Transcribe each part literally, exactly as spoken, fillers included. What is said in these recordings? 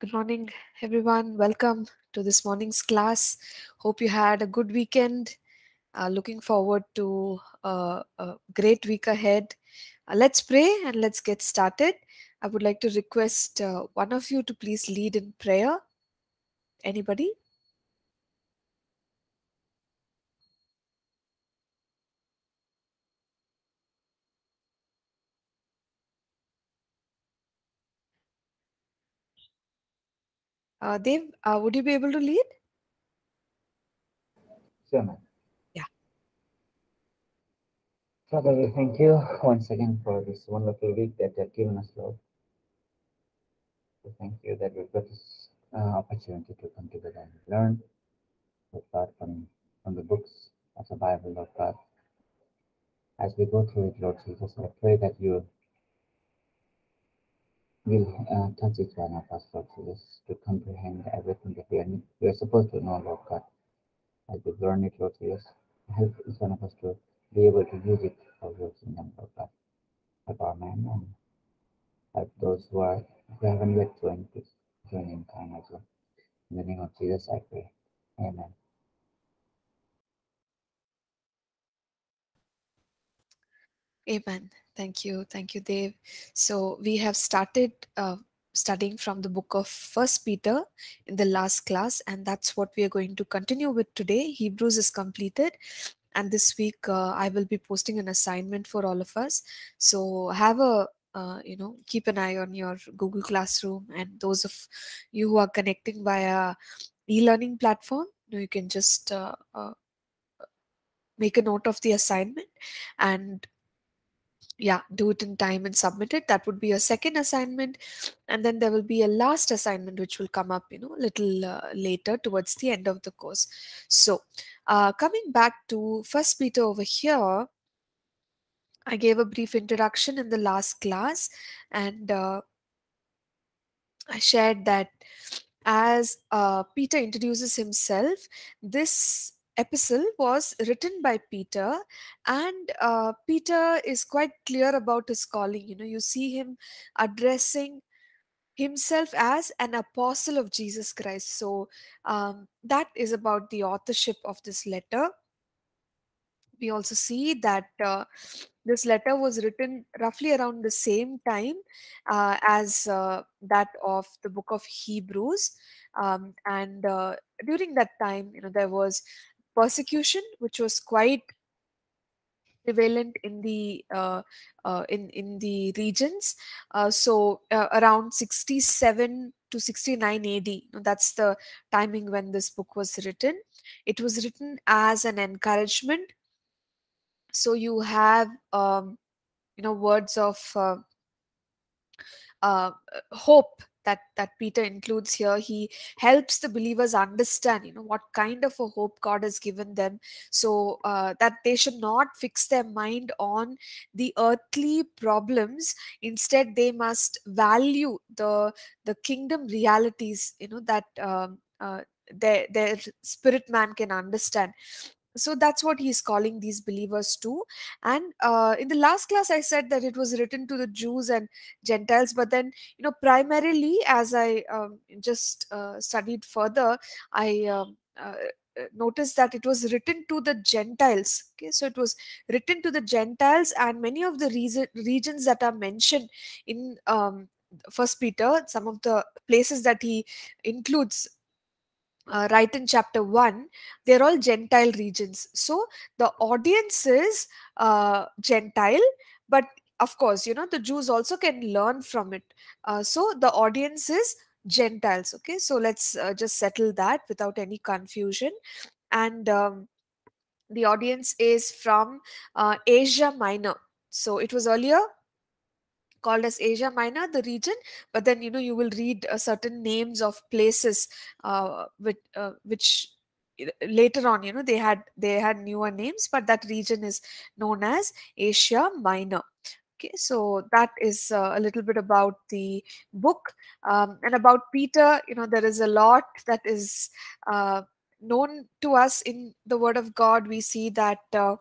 Good morning, everyone. Welcome to this morning's class. Hope you had a good weekend. Uh, looking forward to uh, a great week ahead. Uh, let's pray and let's get started. I would like to request uh, one of you to please lead in prayer. Anybody? Uh, Dev, uh, would you be able to lead? Sure, ma'am. Yeah. Father, we thank you once again for this wonderful week that you have given us, Lord. We thank you that we've got this uh, opportunity to come together and learn, Lord God, from, from the books of the Bible, Lord God. As we go through it, Lord Jesus, I pray that you will uh, touch each one of us, Lord Jesus, to comprehend everything that we are, we are supposed to know, Lord God. As we learn it, Lord Jesus, help each one of us to be able to use it for your kingdom, Lord God. Help our man and help those who are who haven't yet joined this journey in time as well. In the name of Jesus, I pray. Amen. Amen. Thank you. Thank you, Dev. So we have started uh, studying from the book of First Peter in the last class, and that's what we are going to continue with today. Hebrews is completed, and this week uh, I will be posting an assignment for all of us. So have a, uh, you know, keep an eye on your Google Classroom, and those of you who are connecting via e-learning platform, you know, you can just uh, uh, make a note of the assignment and yeah, do it in time and submit it. That would be a second assignment. And then there will be a last assignment, which will come up, you know, a little uh, later towards the end of the course. So uh, coming back to First Peter over here, I gave a brief introduction in the last class, and uh, I shared that as uh, Peter introduces himself, this epistle was written by Peter, and uh, Peter is quite clear about his calling. You know, you see him addressing himself as an apostle of Jesus Christ. So um, that is about the authorship of this letter. We also see that uh, this letter was written roughly around the same time uh, as uh, that of the book of Hebrews. Um, and uh, during that time, you know, there was persecution, which was quite prevalent in the uh, uh, in in the regions. Uh, so uh, around sixty-seven to sixty-nine A D, you know, that's the timing when this book was written. It was written as an encouragement. So you have um, you know, words of uh, uh, hope that that Peter includes here. He helps the believers understand, you know, what kind of a hope God has given them, so uh, that they should not fix their mind on the earthly problems. Instead, they must value the the kingdom realities, you know, that um, uh, their their spirit man can understand. So that's what he's calling these believers to. And uh, in the last class, I said that it was written to the Jews and Gentiles. But then, you know, primarily, as I um, just uh, studied further, I um, uh, noticed that it was written to the Gentiles. Okay, so it was written to the Gentiles, and many of the reason, regions that are mentioned in um, First Peter, some of the places that he includes Uh, right in chapter one, they're all Gentile regions. So the audience is uh, Gentile, but of course, you know, the Jews also can learn from it. Uh, so the audience is Gentiles. Okay, so let's uh, just settle that without any confusion. And um, the audience is from uh, Asia Minor. So it was earlier called as Asia Minor, the region, but then, you know, you will read uh, certain names of places uh, with, uh, which later on, you know, they had they had newer names, but that region is known as Asia Minor. Okay, so that is uh, a little bit about the book. Um, and about Peter, you know, there is a lot that is uh, known to us in the Word of God. We see that uh,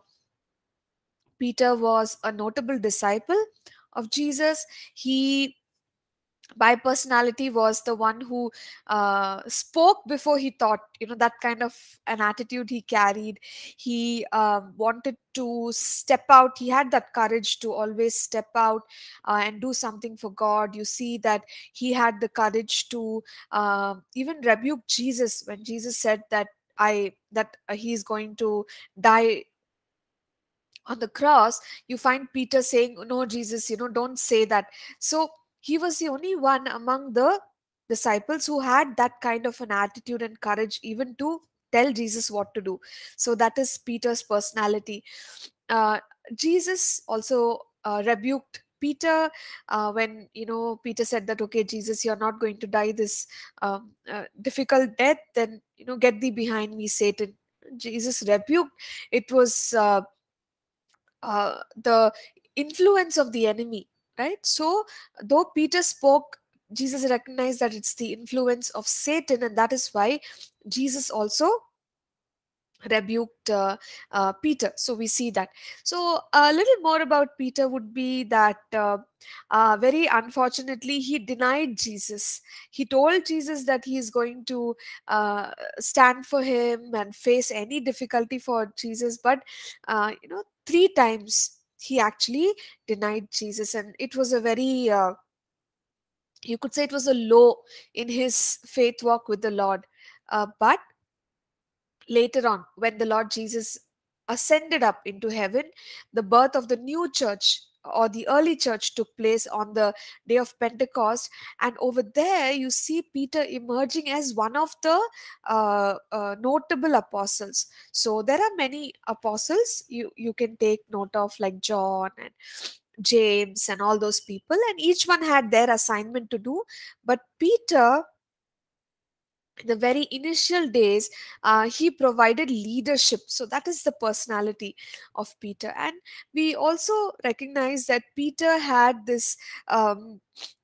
Peter was a notable disciple of Jesus. He Bipersonality was the one who uh, spoke before he thought, you know, that kind of an attitude he carried. He um, wanted to step out. He had that courage to always step out uh, and do something for God. You see that he had the courage to uh, even rebuke Jesus when Jesus said that I that he's going to die on the cross. You find Peter saying, no, Jesus, you know, don't say that. So he was the only one among the disciples who had that kind of an attitude and courage even to tell Jesus what to do. So that is Peter's personality. Uh, Jesus also uh, rebuked Peter uh, when, you know, Peter said that, okay, Jesus, you're not going to die this um, uh, difficult death. Then, you know, get thee behind me, Satan. Jesus rebuked. It was uh, uh, the influence of the enemy. Right? So though Peter spoke, Jesus recognized that it's the influence of Satan, and that is why Jesus also rebuked uh, uh, Peter. So we see that. So a little more about Peter would be that uh, uh, very unfortunately, he denied Jesus. He told Jesus that he is going to uh, stand for him and face any difficulty for Jesus. But, uh, you know, three times he actually denied Jesus, and it was a very, uh, you could say it was a low in his faith walk with the Lord. Uh, but later on, when the Lord Jesus ascended up into heaven, the birth of the new church or the early church took place on the day of Pentecost. And over there, you see Peter emerging as one of the uh, uh, notable apostles. So there are many apostles you, you can take note of, like John and James and all those people. And each one had their assignment to do. But Peter, in the very initial days, uh, he provided leadership. So that is the personality of Peter. And we also recognize that Peter had this um,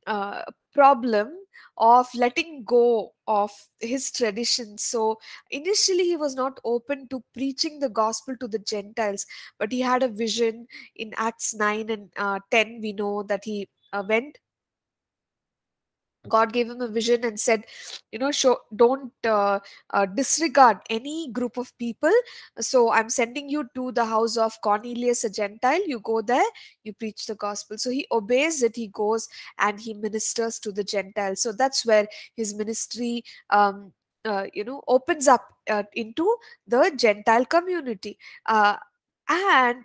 uh, problem of letting go of his tradition. So initially, he was not open to preaching the gospel to the Gentiles, but he had a vision in Acts nine and ten. We know that he uh, went. God gave him a vision and said, you know, show, don't uh, uh, disregard any group of people. So I'm sending you to the house of Cornelius, a Gentile. You go there, you preach the gospel. So he obeys it. He goes and he ministers to the Gentiles. So that's where his ministry, um, uh, you know, opens up uh, into the Gentile community. Uh, and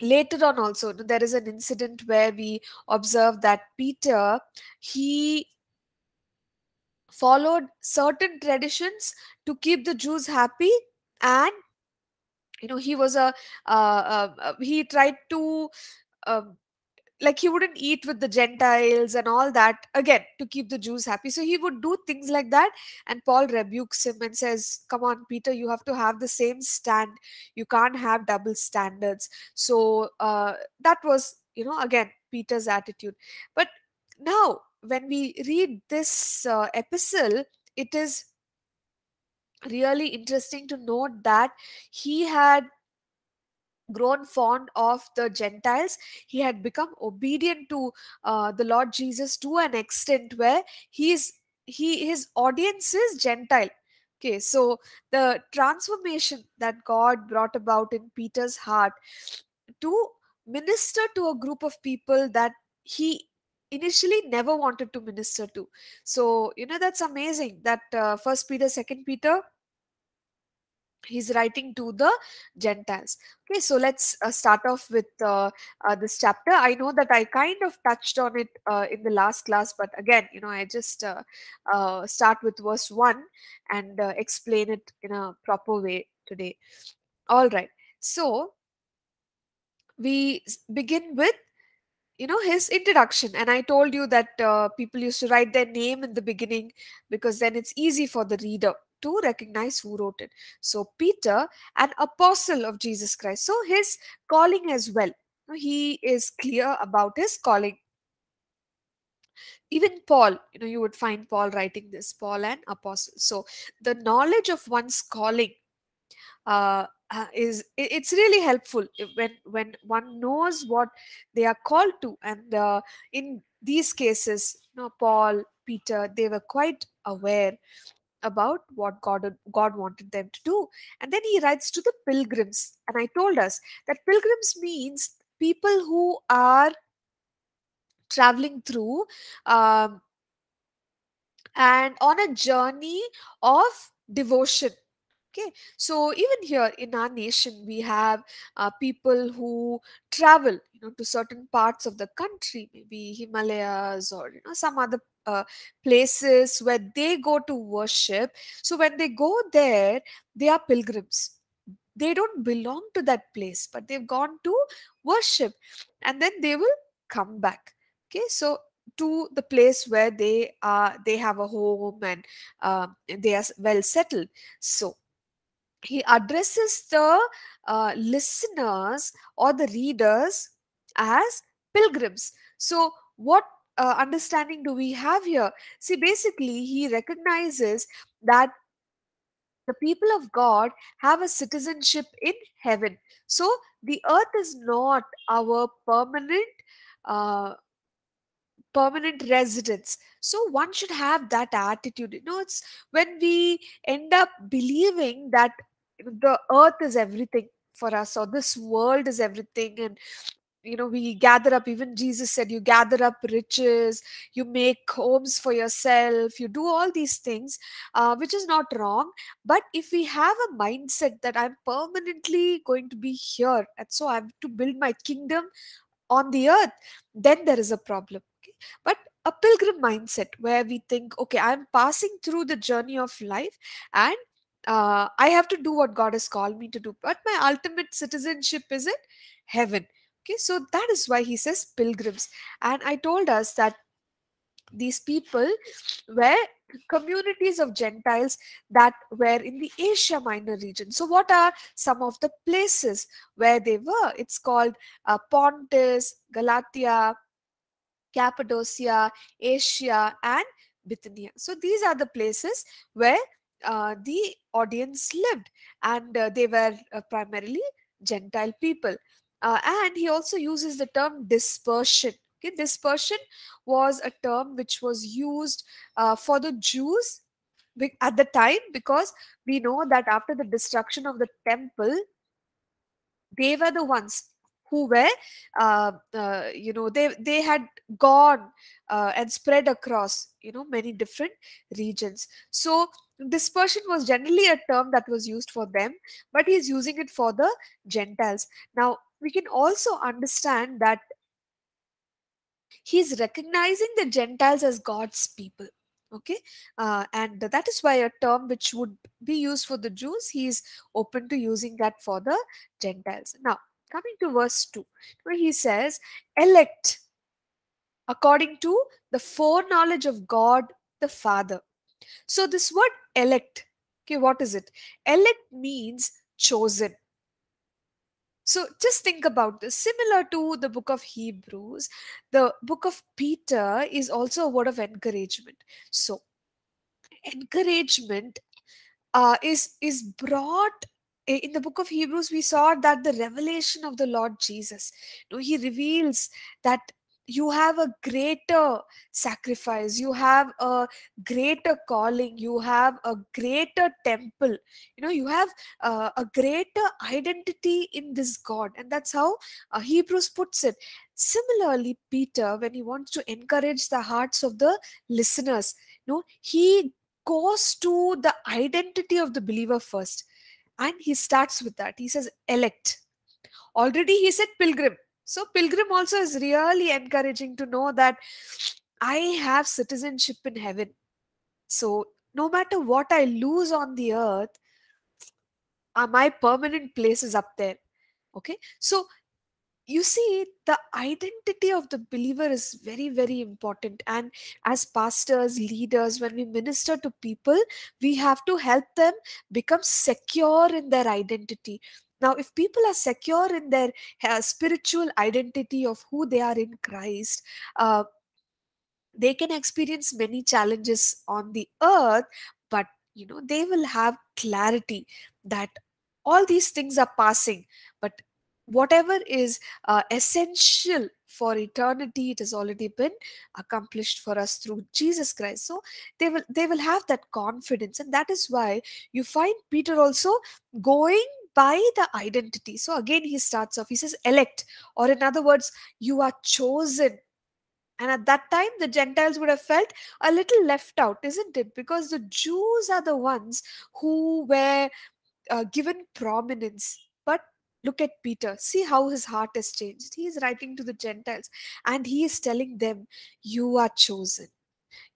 later on also, there is an incident where we observe that Peter, he followed certain traditions to keep the Jews happy, and, you know, he was a, uh, uh, he tried to, uh, like he wouldn't eat with the Gentiles and all that, again, to keep the Jews happy. So he would do things like that. And Paul rebukes him and says, come on, Peter, you have to have the same stand. You can't have double standards. So uh, that was, you know, again, Peter's attitude. But now when we read this uh, epistle, it is really interesting to note that he had grown fond of the Gentiles. He had become obedient to uh, the Lord Jesus to an extent where he is, he, his audience is Gentile. Okay, so the transformation that God brought about in Peter's heart to minister to a group of people that he initially never wanted to minister to. So, you know, that's amazing that uh, First Peter, Second Peter, he's writing to the Gentiles. Okay, so let's uh, start off with uh, uh, this chapter. I know that I kind of touched on it uh, in the last class, but again, you know, I just uh, uh, start with verse one and uh, explain it in a proper way today. All right, so we begin with, you know, his introduction. And I told you that uh, people used to write their name in the beginning because then it's easy for the reader to recognize who wrote it. So Peter, an apostle of Jesus Christ. So his calling as well. He is clear about his calling. Even Paul, you know, you would find Paul writing this, Paul an apostle. So the knowledge of one's calling uh, is, it's really helpful when, when one knows what they are called to. And uh, in these cases, Now, Paul, Peter, they were quite aware about what God, God wanted them to do. And then he writes to the pilgrims. And I told us that pilgrims means people who are traveling through um, and on a journey of devotion. Okay, so even here in our nation, we have uh, people who travel, you know, to certain parts of the country, maybe Himalayas or, you know, some other uh, places where they go to worship. So when they go there, they are pilgrims. They don't belong to that place, but they've gone to worship, and then they will come back. Okay, so to the place where they are, they have a home and uh, they are well settled. So he addresses the uh, listeners or the readers as pilgrims. So what uh, understanding do we have here? See, basically, he recognizes that the people of God have a citizenship in heaven. So the earth is not our permanent uh, permanent residence. So one should have that attitude. You know, it's when we end up believing that the earth is everything for us, or this world is everything, and, you know, we gather up, even Jesus said, you gather up riches, you make homes for yourself, you do all these things, uh, which is not wrong. But if we have a mindset that I'm permanently going to be here, and so I have to build my kingdom on the earth, then there is a problem. Okay? But a pilgrim mindset where we think, okay, I'm passing through the journey of life and uh, I have to do what God has called me to do. But my ultimate citizenship is in heaven. Okay, so that is why he says pilgrims. And I told us that these people were communities of Gentiles that were in the Asia Minor region. So what are some of the places where they were? It's called uh, Pontus, Galatia, Cappadocia, Asia, and Bithynia. So these are the places where uh, the audience lived, and uh, they were uh, primarily Gentile people. Uh, and he also uses the term dispersion. Okay, dispersion was a term which was used uh, for the Jews at the time, because we know that after the destruction of the temple, they were the ones who were, uh, uh, you know, they, they had gone uh, and spread across, you know, many different regions. So dispersion was generally a term that was used for them, but he's using it for the Gentiles. Now, we can also understand that he's recognizing the Gentiles as God's people. Okay, uh, and that is why a term which would be used for the Jews, he is open to using that for the Gentiles. Now, coming to verse two, where he says, elect according to the foreknowledge of God the Father. So this word elect, okay, what is it? Elect means chosen. So just think about this. Similar to the book of Hebrews, the book of Peter is also a word of encouragement. So encouragement uh, is, is brought in the book of Hebrews. We saw that the revelation of the Lord Jesus, you know, he reveals that you have a greater sacrifice, you have a greater calling, you have a greater temple, you know, you have uh, a greater identity in this God. And that's how uh, Hebrews puts it. Similarly, Peter, when he wants to encourage the hearts of the listeners, you know, he goes to the identity of the believer first. And he starts with that. He says, elect. Already he said pilgrim. So pilgrim also is really encouraging to know that I have citizenship in heaven. So no matter what I lose on the earth, my permanent place is up there. Okay. So you see, the identity of the believer is very, very important. And as pastors, leaders, when we minister to people, we have to help them become secure in their identity. Now, if people are secure in their uh, spiritual identity of who they are in Christ, uh, they can experience many challenges on the earth, but, you know, they will have clarity that all these things are passing, but whatever is uh, essential for eternity. It has already been accomplished for us through Jesus Christ. So they will they will have that confidence, and that is why you find Peter also going by the identity. So again, he starts off, he says, elect, or in other words, you are chosen. And at that time, the Gentiles would have felt a little left out, isn't it? Because the Jews are the ones who were uh, given prominence. But look at Peter. See how his heart has changed. He is writing to the Gentiles and he is telling them, you are chosen.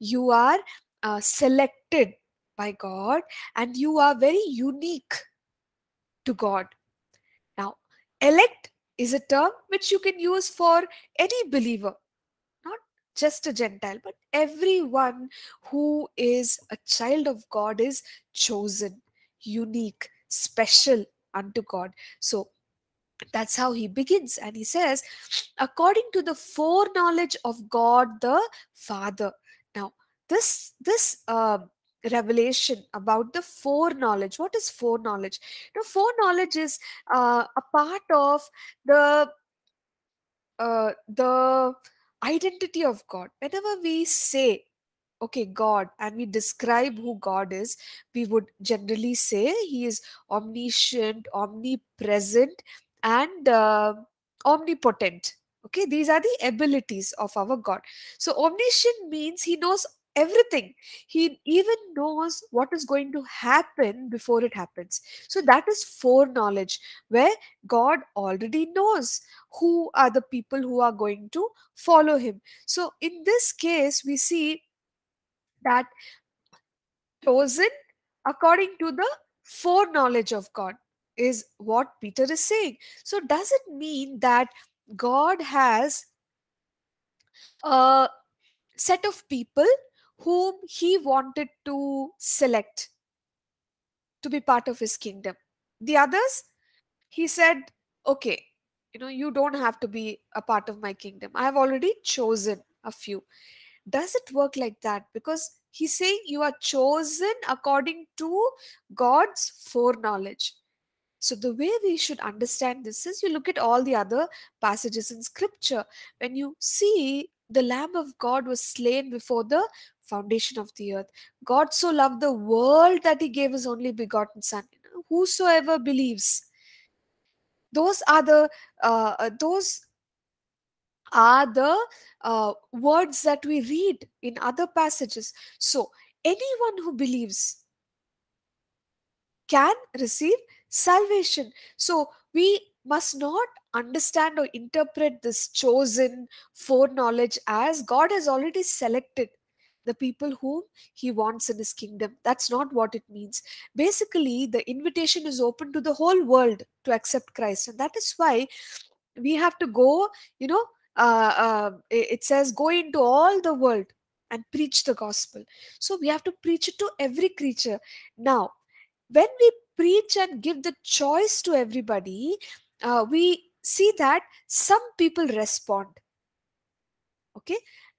You are uh, selected by God and you are very unique to God. Now, elect is a term which you can use for any believer, just a Gentile, but everyone who is a child of God is chosen, unique, special unto God. So that's how he begins. And he says, according to the foreknowledge of God the Father. Now, this, this uh, revelation about the foreknowledge, what is foreknowledge? The foreknowledge is uh, a part of the uh, the identity of God. Whenever we say, okay, God, and we describe who God is, we would generally say he is omniscient, omnipresent, and uh, omnipotent. Okay, these are the abilities of our God. So omniscient means he knows everything. He even knows what is going to happen before it happens. So that is foreknowledge, where God already knows who are the people who are going to follow him. So in this case, we see that chosen according to the foreknowledge of God is what Peter is saying. So does it mean that God has a set of people whom he wanted to select to be part of his kingdom? The others, he said, okay, you know, you don't have to be a part of my kingdom. I have already chosen a few. Does it work like that? Because he's saying you are chosen according to God's foreknowledge. So the way we should understand this is, you look at all the other passages in scripture. When you see the Lamb of God was slain before the foundation of the earth. God so loved the world that he gave his only begotten son. Whosoever believes. Those are the uh, those are the uh, words that we read in other passages. So anyone who believes can receive salvation. So we must not understand or interpret this chosen foreknowledge as God has already selected the people whom he wants in his kingdom. That's not what it means. Basically, the invitation is open to the whole world to accept Christ. And that is why we have to go, you know, uh, uh, it says, go into all the world and preach the gospel. So we have to preach it to every creature. Now, when we preach and give the choice to everybody, uh, we see that some people respond. Okay.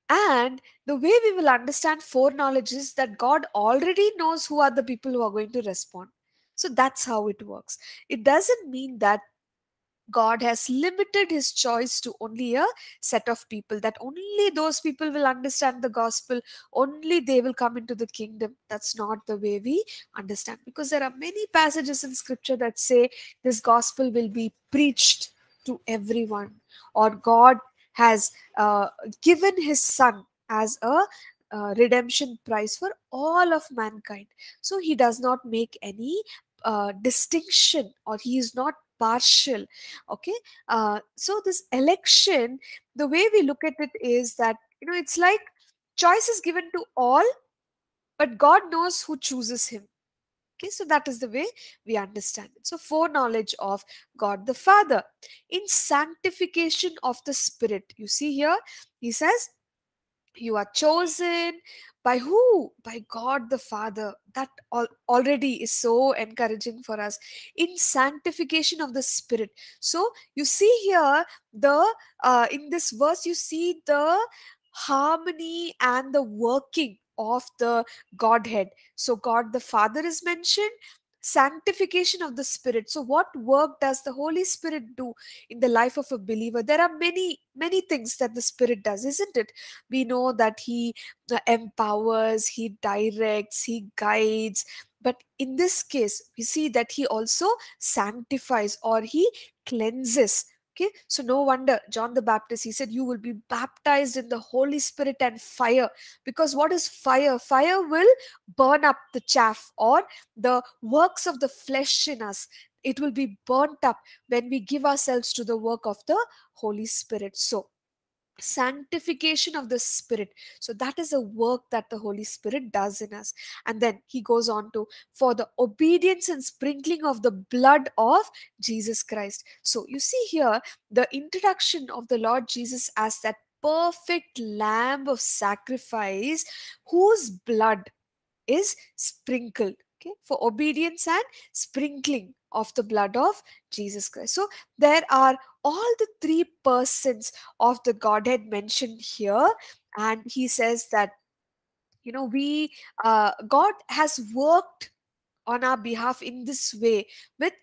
And the way we will understand foreknowledge is that God already knows who are the people who are going to respond. So that's how it works. It doesn't mean that God has limited his choice to only a set of people, that only those people will understand the gospel, only they will come into the kingdom. That's not the way we understand, because there are many passages in scripture that say this gospel will be preached to everyone, or God has uh, given his son as a uh, redemption price for all of mankind. So he does not make any uh, distinction, or he is not partial. Okay, uh, so this election, the way we look at it is that, you know, it's like choice is given to all, but God knows who chooses him. Okay, so that is the way we understand it. So foreknowledge of God the Father. In sanctification of the Spirit, you see here, he says, you are chosen by who? By God the Father. That al already is so encouraging for us. In sanctification of the Spirit. So you see here, the uh, in this verse, you see the harmony and the working of the Godhead. So God the Father is mentioned, sanctification of the Spirit. So what work does the Holy Spirit do in the life of a believer? There are many, many things that the Spirit does, isn't it? We know that He empowers, He directs, He guides. But in this case, we see that He also sanctifies, or He cleanses. Okay, so no wonder John the Baptist, he said, you will be baptized in the Holy Spirit and fire. Because what is fire? Fire will burn up the chaff or the works of the flesh in us. It will be burnt up when we give ourselves to the work of the Holy Spirit. So, sanctification of the Spirit. So that is a work that the Holy Spirit does in us. And then he goes on to, for the obedience and sprinkling of the blood of Jesus Christ. So you see here the introduction of the Lord Jesus as that perfect lamb of sacrifice whose blood is sprinkled. Okay? For obedience and sprinkling of the blood of Jesus Christ. So there are all the three persons of the Godhead mentioned here, and he says that, you know, we uh, God has worked on our behalf in this way with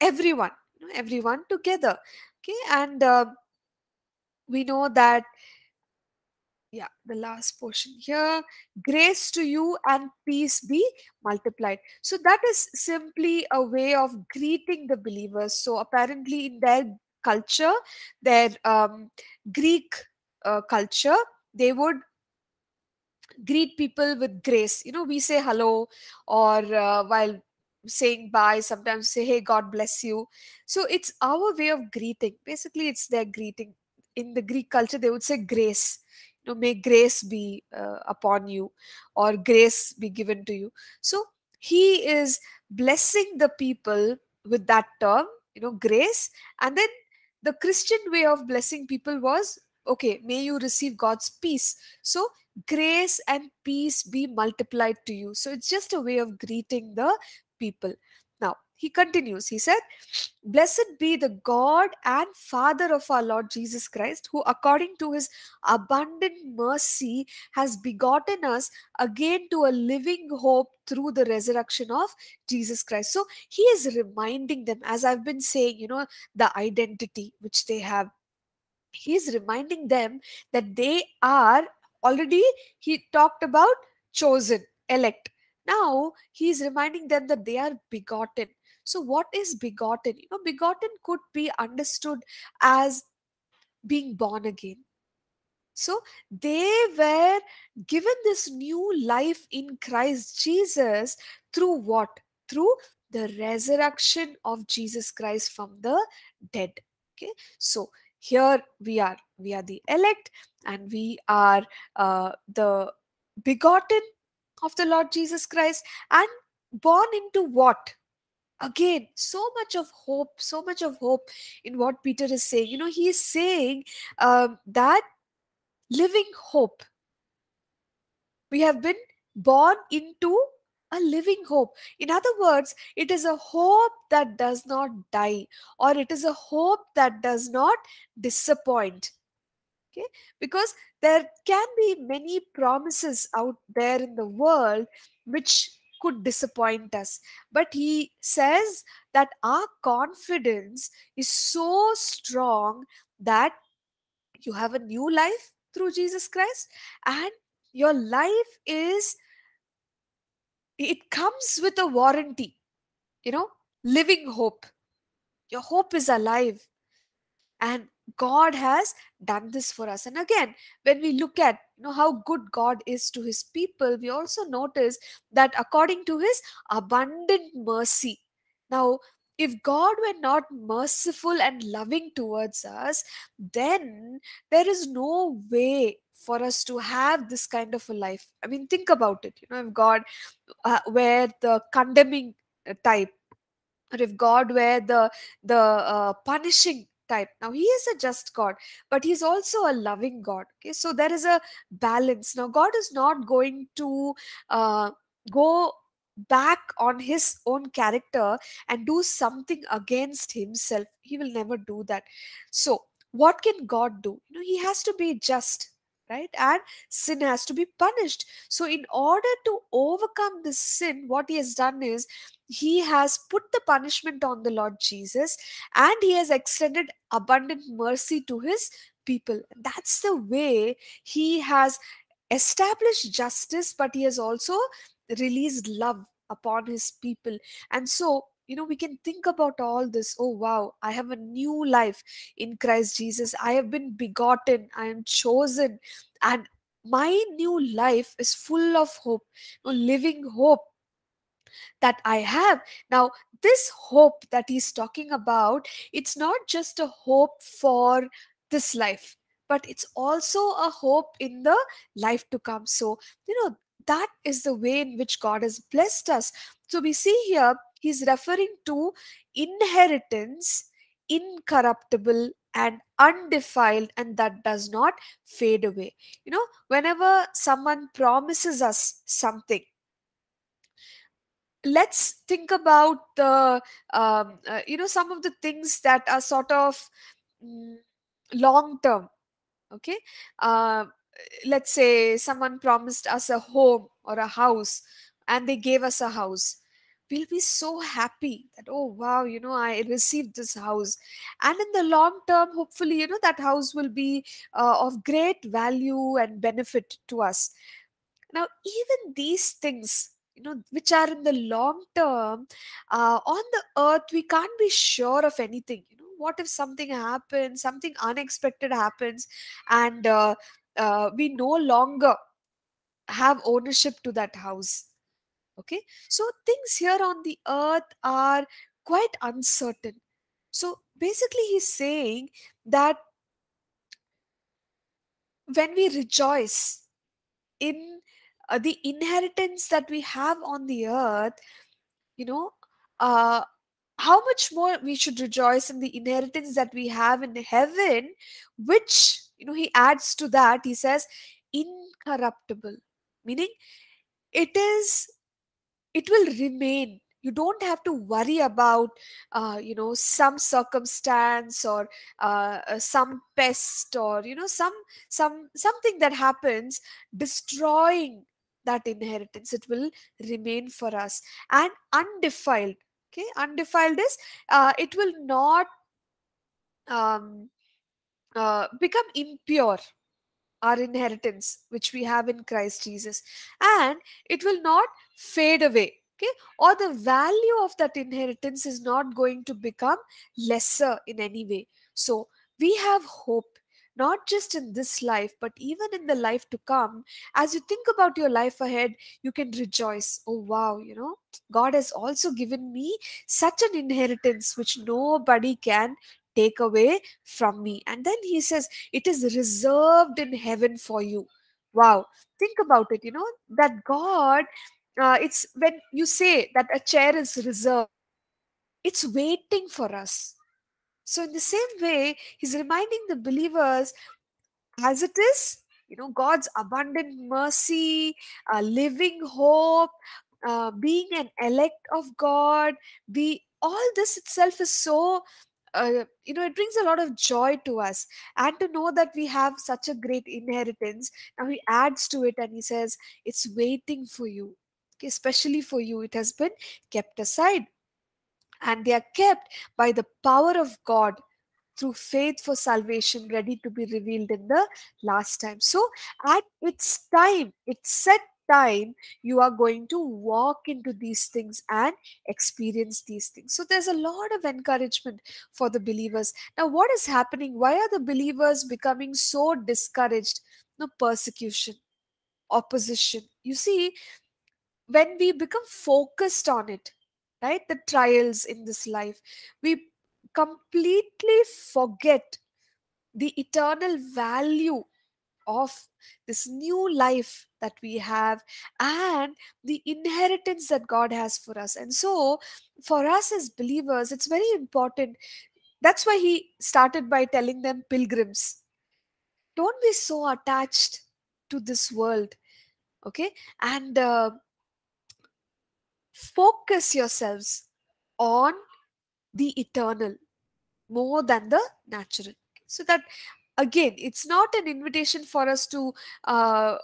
everyone, you know, everyone together. Okay, and uh, we know that, yeah, the last portion here, grace to you and peace be multiplied. So that is simply a way of greeting the believers. So apparently in their culture, their um, Greek uh, culture, they would greet people with grace. You know, we say hello, or uh, while saying bye, sometimes say, hey, God bless you. So it's our way of greeting. Basically, it's their greeting. In the Greek culture, they would say grace. You know, may grace be uh, upon you, or grace be given to you. So he is blessing the people with that term, you know, grace. And then the Christian way of blessing people was, okay, may you receive God's peace. So grace and peace be multiplied to you. So it's just a way of greeting the people. Now, he continues, he said, blessed be the God and Father of our Lord Jesus Christ, who according to his abundant mercy has begotten us again to a living hope through the resurrection of Jesus Christ. So he is reminding them, as I've been saying, you know, the identity which they have. He is reminding them that they are already, he talked about chosen, elect. Now he is reminding them that they are begotten. So what is begotten? You know, begotten could be understood as being born again. So they were given this new life in Christ Jesus through what? Through the resurrection of Jesus Christ from the dead. Okay, so here we are. We are the elect, and we are uh, the begotten of the Lord Jesus Christ, and born into what? Again, so much of hope, so much of hope in what Peter is saying. You know, he is saying um, that living hope. We have been born into a living hope. In other words, it is a hope that does not die, or it is a hope that does not disappoint. Okay? Because there can be many promises out there in the world which could disappoint us. But he says that our confidence is so strong that you have a new life through Jesus Christ, and your life is, it comes with a warranty, you know, living hope. Your hope is alive, and God has done this for us. And again, when we look at, you know, how good God is to his people, we also notice that according to his abundant mercy. Now, if God were not merciful and loving towards us, then there is no way for us to have this kind of a life. I mean, think about it. You know, if God uh, were the condemning type, or if God were the, the uh, punishing type. Now, he is a just God, but he's also a loving God. Okay, so there is a balance. Now, God is not going to uh, go back on his own character and do something against himself. He will never do that. So, what can God do? You know, he has to be just. right? And sin has to be punished. So in order to overcome this sin, what he has done is he has put the punishment on the Lord Jesus, and he has extended abundant mercy to his people. That's the way he has established justice, but he has also released love upon his people. And so, you know, we can think about all this. Oh, wow, I have a new life in Christ Jesus. I have been begotten. I am chosen. And my new life is full of hope, you know, living hope that I have. Now, this hope that he's talking about, it's not just a hope for this life, but it's also a hope in the life to come. So, you know, that is the way in which God has blessed us. So we see here, he's referring to inheritance, incorruptible and undefiled, and that does not fade away. You know, whenever someone promises us something, let's think about the, um, uh, you know, some of the things that are sort of mm, long term. Okay. Uh, let's say someone promised us a home or a house, and they gave us a house. We'll be so happy that, oh, wow, you know, I received this house. And in the long term, hopefully, you know, that house will be uh, of great value and benefit to us. Now, even these things, you know, which are in the long term, uh, on the earth, we can't be sure of anything. You know, what if something happens, something unexpected happens, and uh, uh, we no longer have ownership to that house? Okay, so things here on the earth are quite uncertain. So basically he's saying that when we rejoice in uh, the inheritance that we have on the earth, you know, uh, how much more we should rejoice in the inheritance that we have in heaven, which, you know, he adds to that, he says, incorruptible, meaning it is... it will remain. You don't have to worry about, uh, you know, some circumstance or uh, some pest or, you know, some some something that happens destroying that inheritance. It will remain for us. And undefiled. Okay, undefiled is uh, it will not um, uh, become impure. Our inheritance, which we have in Christ Jesus, and it will not fade away, okay? Or the value of that inheritance is not going to become lesser in any way. So we have hope, not just in this life, but even in the life to come. As you think about your life ahead, you can rejoice. Oh, wow, you know, God has also given me such an inheritance which nobody can take away from me. And then he says, it is reserved in heaven for you. Wow. Think about it, you know, that God, uh, it's when you say that a chair is reserved, it's waiting for us. So in the same way, he's reminding the believers, as it is, you know, God's abundant mercy, uh, living hope, uh, being an elect of God, be all this itself is so... Uh, you know, it brings a lot of joy to us, and to know that we have such a great inheritance. Now he adds to it and he says, it's waiting for you, okay, especially for you. It has been kept aside, and they are kept by the power of God through faith for salvation, ready to be revealed in the last time. So at its time, it's set time, you are going to walk into these things and experience these things. So there's a lot of encouragement for the believers. Now, what is happening? Why are the believers becoming so discouraged? No, persecution, opposition. You see, when we become focused on it, right? The trials in this life, we completely forget the eternal value of this new life that we have and the inheritance that God has for us. And so for us as believers, it's very important. That's why he started by telling them, pilgrims, don't be so attached to this world, okay? And uh, focus yourselves on the eternal more than the natural. So that again, it's not an invitation for us to uh,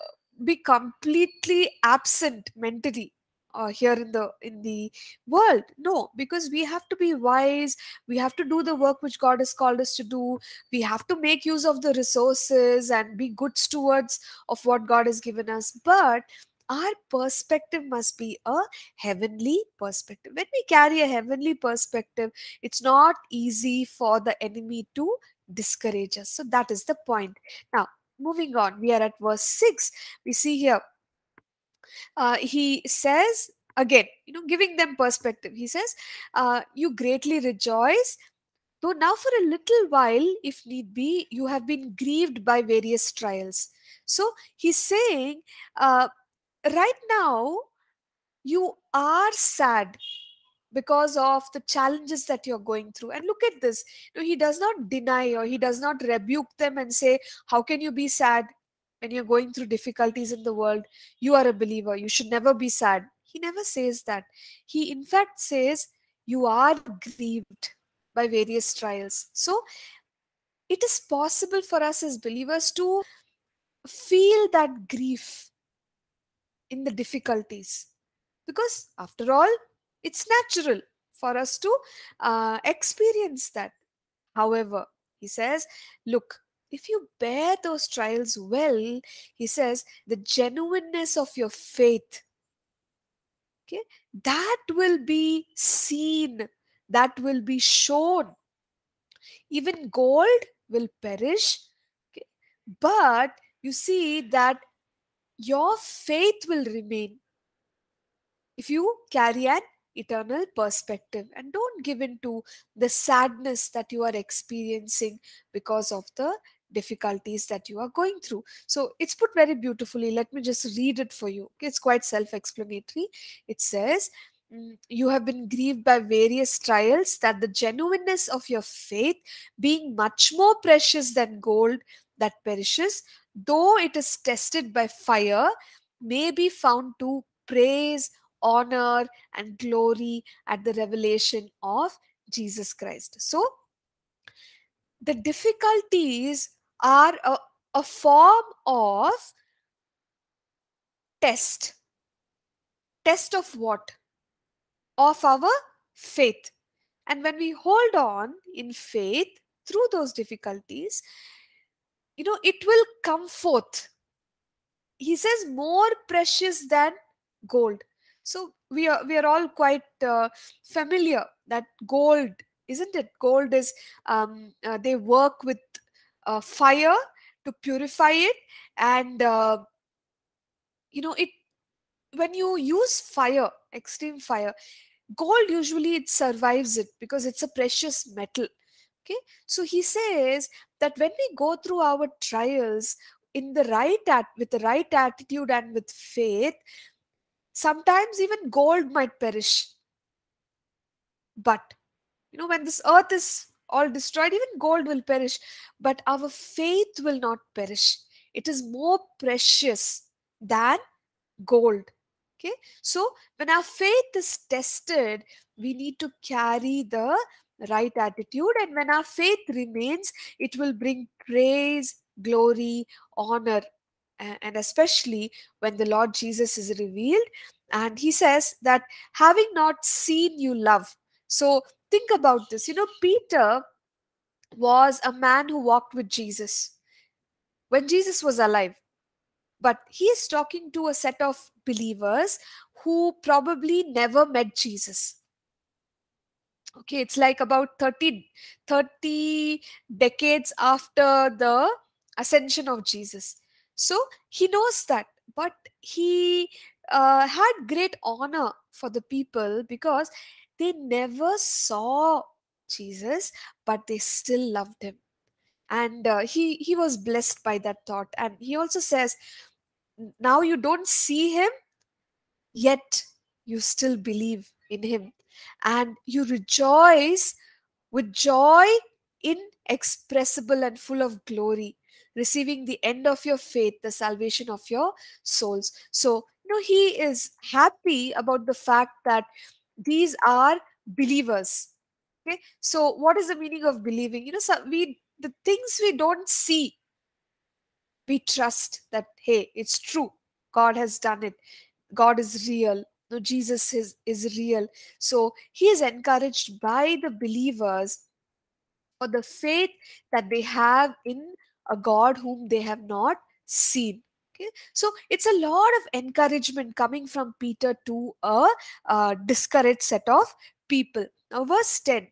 be completely absent mentally uh, here in the in the world. No, because we have to be wise. We have to do the work which God has called us to do. We have to make use of the resources and be good stewards of what God has given us. But our perspective must be a heavenly perspective. When we carry a heavenly perspective, it's not easy for the enemy to discourage us. So that is the point. Now, moving on, we are at verse six. We see here, uh, he says, again, you know, giving them perspective. He says, uh, you greatly rejoice, though now for a little while, if need be, you have been grieved by various trials. So he's saying, uh, right now, you are sad because of the challenges that you're going through. And look at this. You know, he does not deny or he does not rebuke them and say, how can you be sad when you're going through difficulties in the world? You are a believer. You should never be sad. He never says that. He, in fact, says, you are grieved by various trials. So it is possible for us as believers to feel that grief in the difficulties, because after all, it's natural for us to uh, experience that. However, he says, look, if you bear those trials well, he says, the genuineness of your faith, okay, that will be seen, that will be shown. Even gold will perish, okay, but you see that your faith will remain if you carry an eternal perspective and don't give in to the sadness that you are experiencing because of the difficulties that you are going through. So it's put very beautifully. Let me just read it for you. It's quite self-explanatory. It says, you have been grieved by various trials, that the genuineness of your faith, being much more precious than gold that perishes, though it is tested by fire, may be found to praise, honor, and glory at the revelation of Jesus Christ. So, the difficulties are a, a form of test. Test of what? Of our faith. And when we hold on in faith through those difficulties, you know, it will come forth. He says, more precious than gold. So we are we are all quite uh, familiar that gold, isn't it? Gold is, um, uh, they work with uh, fire to purify it. And, uh, you know, it when you use fire, extreme fire, gold usually it survives it because it's a precious metal. Okay, so he says that when we go through our trials in the right at with the right attitude and with faith, sometimes even gold might perish. But you know, when this earth is all destroyed, even gold will perish. But our faith will not perish. It is more precious than gold. Okay, so when our faith is tested, we need to carry the right attitude, and when our faith remains, it will bring praise, glory, honor, and especially when the Lord Jesus is revealed. And he says that having not seen you love. So think about this. You know, Peter was a man who walked with Jesus when Jesus was alive, but he is talking to a set of believers who probably never met Jesus. Okay, it's like about thirty, thirty decades after the ascension of Jesus. So he knows that, but he uh, had great honor for the people because they never saw Jesus, but they still loved him. And uh, he, he was blessed by that thought. And he also says, now you don't see him, yet you still believe in him. And you rejoice with joy inexpressible and full of glory, receiving the end of your faith, the salvation of your souls. So, you know, he is happy about the fact that these are believers. Okay, so what is the meaning of believing? You know, so we the things we don't see, we trust that, hey, it's true. God has done it. God is real. No, Jesus is, is real. So he is encouraged by the believers for the faith that they have in a God whom they have not seen. Okay? So it's a lot of encouragement coming from Peter to a uh, discouraged set of people. Now verse ten.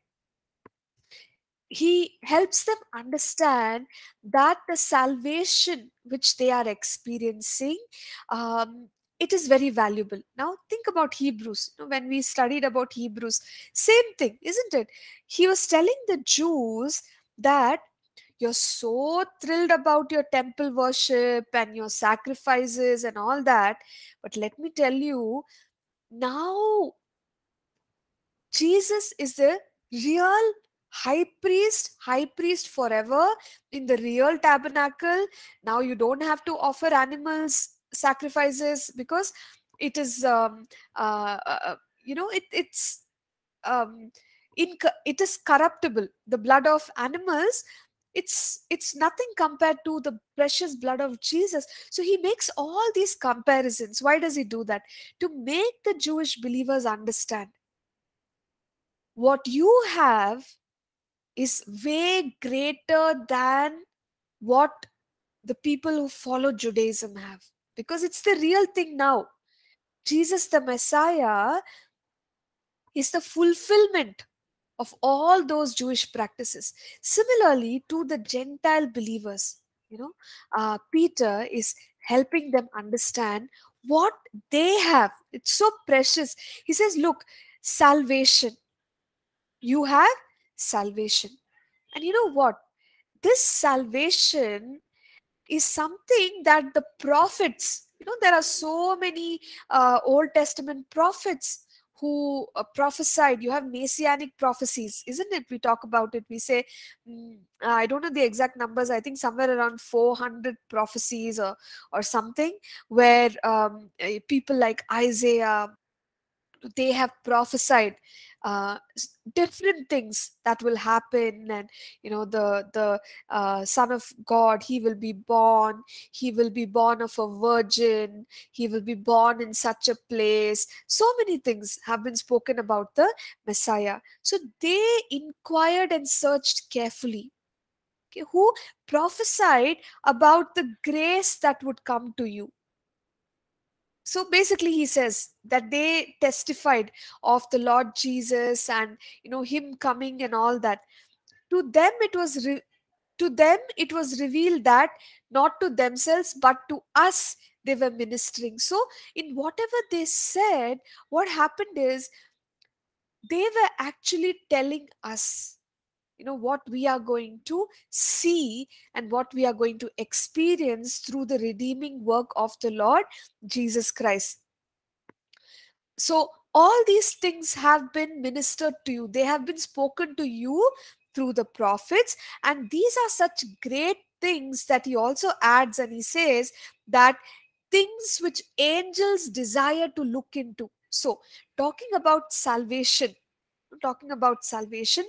He helps them understand that the salvation which they are experiencing, um, it is very valuable. Now think about Hebrews. When we studied about Hebrews, same thing, isn't it? He was telling the Jews that you're so thrilled about your temple worship and your sacrifices and all that. But let me tell you, now Jesus is the real high priest, high priest forever in the real tabernacle. Now you don't have to offer animals, sacrifices, because it is, um, uh, uh, you know, it, it's, um, inc- it is corruptible. The blood of animals, it's, it's nothing compared to the precious blood of Jesus. So he makes all these comparisons. Why does he do that? To make the Jewish believers understand what you have is way greater than what the people who follow Judaism have. Because it's the real thing now. Jesus the Messiah is the fulfillment of all those Jewish practices. Similarly to the Gentile believers, you know, uh, Peter is helping them understand what they have. It's so precious. He says, look, salvation. You have salvation. And you know what? This salvation is something that the prophets, you know, there are so many uh, Old Testament prophets who uh, prophesied. You have messianic prophecies, isn't it? We talk about it. We say, mm, I don't know the exact numbers. I think somewhere around four hundred prophecies or, or something where um, people like Isaiah, they have prophesied uh different things that will happen. And you know, the the uh, Son of God, he will be born, he will be born of a virgin, he will be born in such a place. So many things have been spoken about the Messiah. So they inquired and searched carefully, okay, who prophesied about the grace that would come to you. So basically he says that they testified of the Lord Jesus and, you know, him coming and all that. To them it was re to them it was revealed that not to themselves but to us they were ministering. So in whatever they said, what happened is they were actually telling us, you know, what we are going to see and what we are going to experience through the redeeming work of the Lord Jesus Christ. So all these things have been ministered to you. They have been spoken to you through the prophets. And these are such great things that he also adds, and he says that things which angels desire to look into. So talking about salvation, talking about salvation,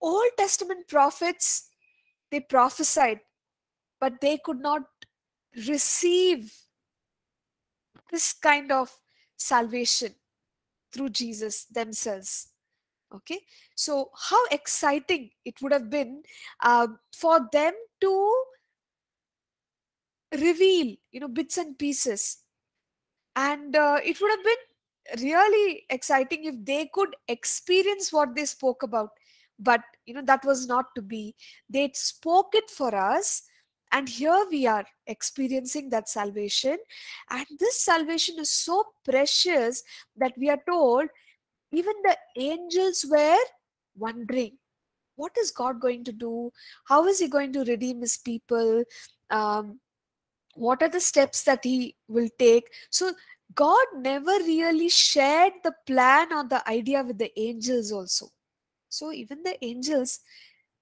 Old Testament prophets, they prophesied, but they could not receive this kind of salvation through Jesus themselves. Okay, so how exciting it would have been uh, for them to reveal, you know, bits and pieces. And uh, it would have been really exciting if they could experience what they spoke about. But, you know, that was not to be. They spoke it for us. And here we are experiencing that salvation. And this salvation is so precious that we are told even the angels were wondering, what is God going to do? How is he going to redeem his people? Um, what are the steps that he will take? So God never really shared the plan or the idea with the angels also. So even the angels,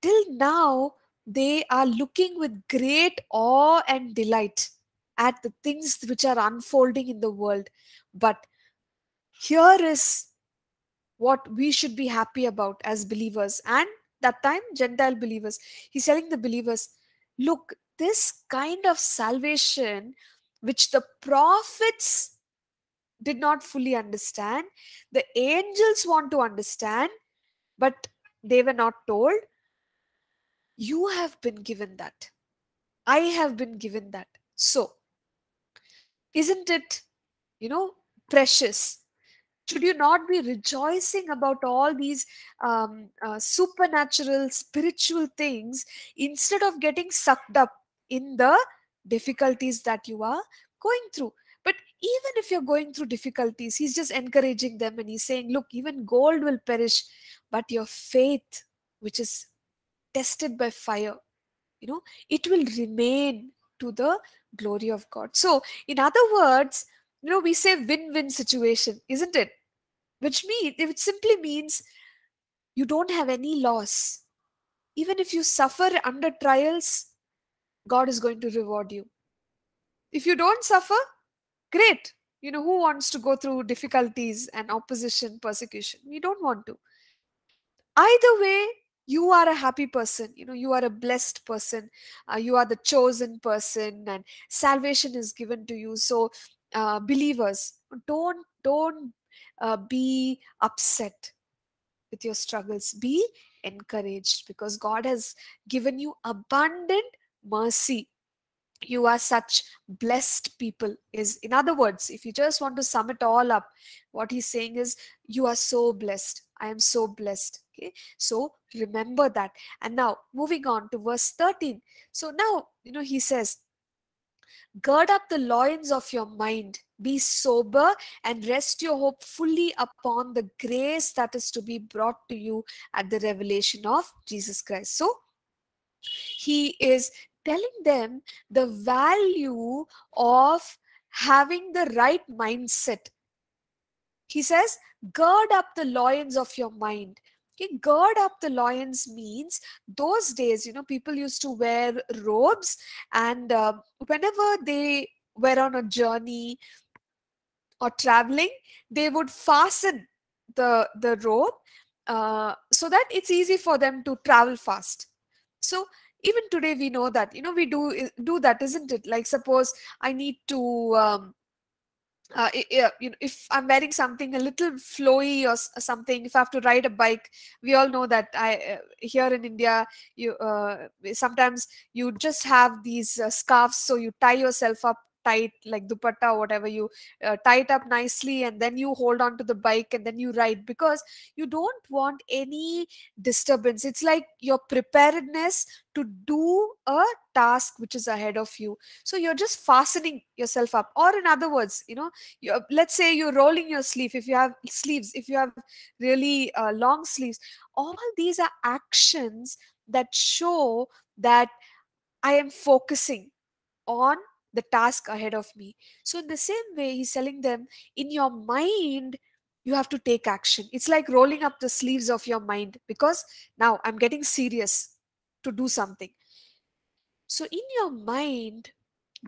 till now, they are looking with great awe and delight at the things which are unfolding in the world. But here is what we should be happy about as believers and that time Gentile believers. He's telling the believers, look, this kind of salvation which the prophets did not fully understand, the angels want to understand, but they were not told. You have been given that. I have been given that. So, isn't it, you know, precious? Should you not be rejoicing about all these um, uh, supernatural, spiritual things instead of getting sucked up in the difficulties that you are going through? But even if you're going through difficulties, he's just encouraging them and he's saying, look, even gold will perish, but your faith, which is tested by fire, you know, it will remain to the glory of God. So in other words, you know, we say win-win situation, isn't it? Which means, it simply means you don't have any loss. Even if you suffer under trials, God is going to reward you. If you don't suffer, great. You know, who wants to go through difficulties and opposition, persecution? We don't want to. Either way, you are a happy person. You know, you are a blessed person. Uh, you are the chosen person and salvation is given to you. So uh, believers, don't, don't uh, be upset with your struggles. Be encouraged because God has given you abundant mercy. You are such blessed people. Is, in other words, if you just want to sum it all up, what he's saying is, you are so blessed. I am so blessed. Okay, so remember that. And now moving on to verse thirteen. So now, you know, he says, gird up the loins of your mind, be sober and rest your hope fully upon the grace that is to be brought to you at the revelation of Jesus Christ. So he is telling them the value of having the right mindset. He says, gird up the loins of your mind. Okay, gird up the loins means those days, you know, people used to wear robes, and uh, whenever they were on a journey or traveling, they would fasten the, the robe uh, so that it's easy for them to travel fast. So even today we know that, you know, we do do that, isn't it? Like suppose I need to, um, uh, you know, if I'm wearing something a little flowy or something, if I have to ride a bike, we all know that I uh, here in India, you uh, sometimes you just have these uh, scarves, so you tie yourself up tight, like dupatta or whatever, you uh, tie it up nicely and then you hold on to the bike and then you ride because you don't want any disturbance. It's like your preparedness to do a task which is ahead of you. So you're just fastening yourself up. Or in other words, you know, you're, let's say you're rolling your sleeve. If you have sleeves, if you have really uh, long sleeves, all these are actions that show that I am focusing on the task ahead of me. So in the same way, he's telling them, in your mind, you have to take action. It's like rolling up the sleeves of your mind because now I'm getting serious to do something. So in your mind,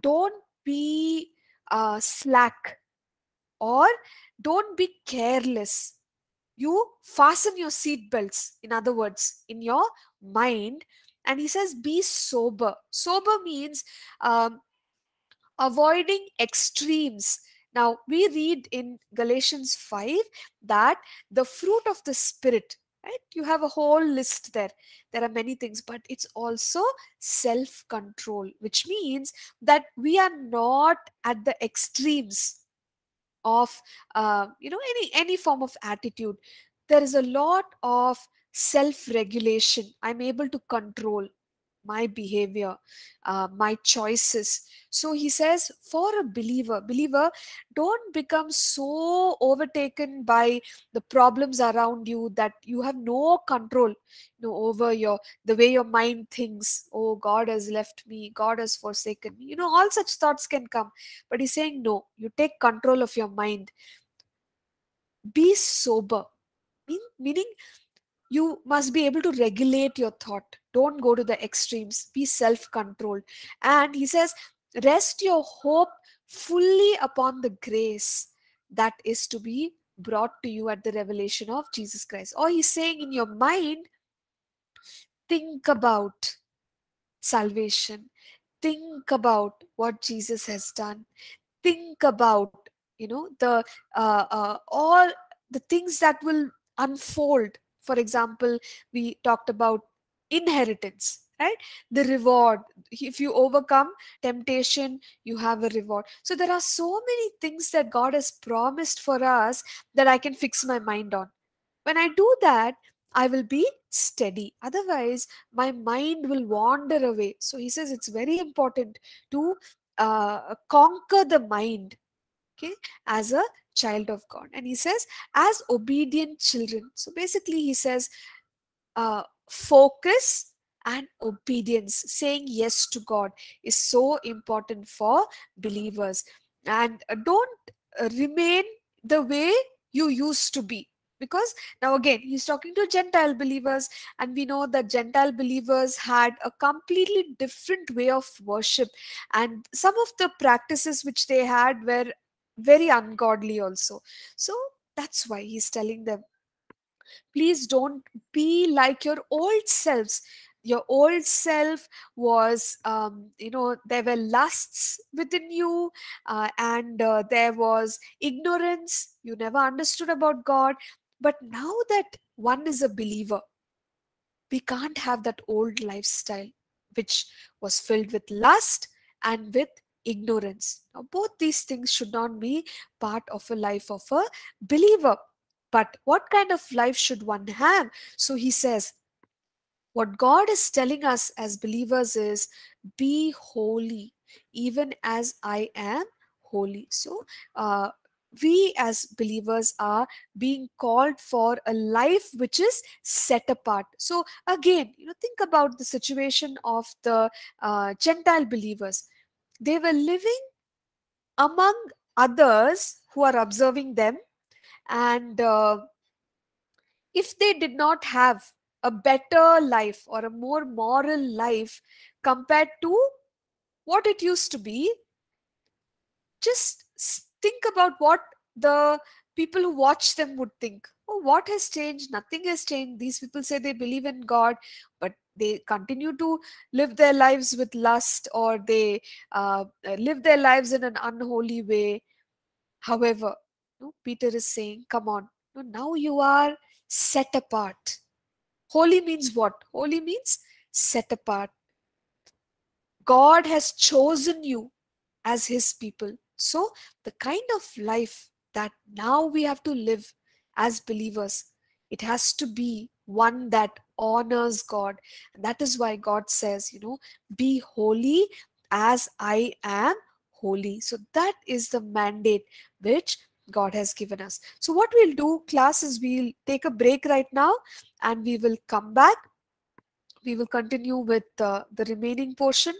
don't be uh, slack or don't be careless. You fasten your seat belts, in other words, in your mind. And he says, be sober. Sober means um, avoiding extremes. Now we read in Galatians five that the fruit of the Spirit, right? You have a whole list there. There are many things, but it's also self-control, which means that we are not at the extremes of, uh, you know, any, any form of attitude. There is a lot of self-regulation. I'm able to control my behavior, uh, my choices. So he says, for a believer, believer, don't become so overtaken by the problems around you that you have no control, you know, over your the way your mind thinks. Oh, God has left me. God has forsaken me. You know, all such thoughts can come. But he's saying, no, you take control of your mind. Be sober, mean, meaning you must be able to regulate your thought. Don't go to the extremes. Be self-controlled. And he says, rest your hope fully upon the grace that is to be brought to you at the revelation of Jesus Christ. Or he's saying in your mind, think about salvation. Think about what Jesus has done. Think about, you know, the uh, uh, all the things that will unfold. For example, we talked about inheritance, right? The reward. If you overcome temptation, you have a reward. So there are so many things that God has promised for us that I can fix my mind on. When I do that, I will be steady. Otherwise, my mind will wander away. So he says it's very important to uh, conquer the mind, okay, as a child of God. And he says, as obedient children. So basically, he says, uh, focus and obedience, saying yes to God is so important for believers. And don't remain the way you used to be. Because now again, he's talking to Gentile believers, and we know that Gentile believers had a completely different way of worship. And some of the practices which they had were very ungodly also. So that's why he's telling them, please don't be like your old selves. Your old self was, um, you know, there were lusts within you, uh, and uh, there was ignorance. You never understood about God. But now that one is a believer, we can't have that old lifestyle, which was filled with lust and with ignorance. Now, both these things should not be part of a life of a believer. But what kind of life should one have? So he says, what God is telling us as believers is, be holy, even as I am holy. So uh, we as believers are being called for a life which is set apart. So again, you know, think about the situation of the uh, Gentile believers. They were living among others who are observing them. And uh, if they did not have a better life or a more moral life compared to what it used to be, just think about what the people who watch them would think. Oh, what has changed? Nothing has changed. These people say they believe in God, but they continue to live their lives with lust, or they uh, live their lives in an unholy way. However, you know, Peter is saying, come on, you know, now you are set apart. Holy means what? Holy means set apart. God has chosen you as his people. So the kind of life that now we have to live as believers, it has to be one that honors God. And that is why God says, you know, be holy as I am holy. So that is the mandate which God has given us. So what we'll do, class, is we'll take a break right now, and we will come back. We will continue with uh, the remaining portion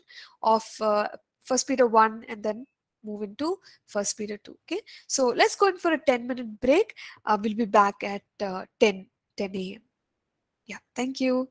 of uh, First Peter one, and then move into First Peter two. Okay, so let's go in for a ten minute break. Uh, we'll be back at uh, ten a m Yeah, thank you.